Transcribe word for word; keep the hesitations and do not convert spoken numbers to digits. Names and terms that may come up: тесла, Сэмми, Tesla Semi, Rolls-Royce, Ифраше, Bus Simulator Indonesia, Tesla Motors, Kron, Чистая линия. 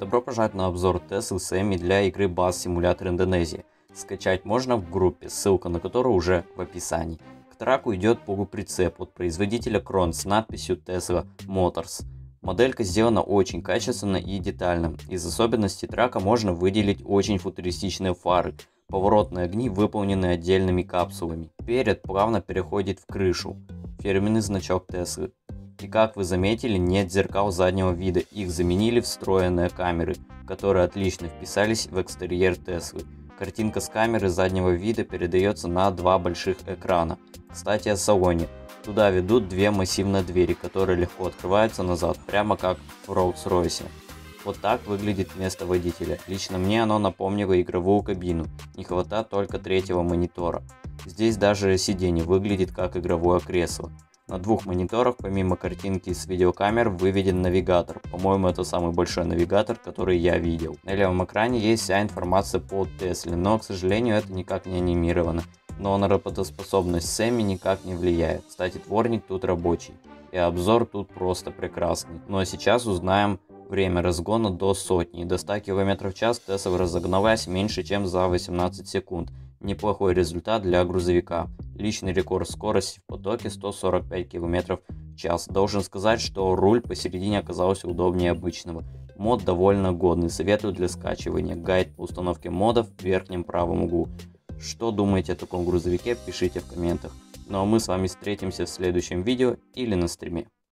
Добро пожаловать на обзор Tesla Сэмми для игры Bus Simulator Indonesia. Скачать можно в группе, ссылка на которую уже в описании. К траку идет полуприцеп от производителя Kron с надписью Tesla Motors. Моделька сделана очень качественно и детально. Из особенностей трака можно выделить очень футуристичные фары. Поворотные огни выполнены отдельными капсулами. Перед плавно переходит в крышу. Фирменный значок Tesla. И как вы заметили, нет зеркал заднего вида, их заменили встроенные камеры, которые отлично вписались в экстерьер Теслы. Картинка с камеры заднего вида передается на два больших экрана. Кстати, о салоне. Туда ведут две массивные двери, которые легко открываются назад, прямо как в Rolls-Royce. Вот так выглядит место водителя. Лично мне оно напомнило игровую кабину, не хватает только третьего монитора. Здесь даже сиденье выглядит как игровое кресло. На двух мониторах помимо картинки с видеокамер выведен навигатор. По-моему, это самый большой навигатор, который я видел. На левом экране есть вся информация по Тесле, но, к сожалению, это никак не анимировано. Но на работоспособность Сэмми никак не влияет. Кстати, дворник тут рабочий. И обзор тут просто прекрасный. Ну а сейчас узнаем время разгона до сотни. До ста километров в час Тесла разогналась меньше, чем за восемнадцать секунд. Неплохой результат для грузовика. Личный рекорд скорости в потоке сто сорок пять километров в час. Должен сказать, что руль посередине оказался удобнее обычного. Мод довольно годный, советую для скачивания. Гайд по установке модов в верхнем правом углу. Что думаете о таком грузовике, пишите в комментах. Ну а мы с вами встретимся в следующем видео или на стриме.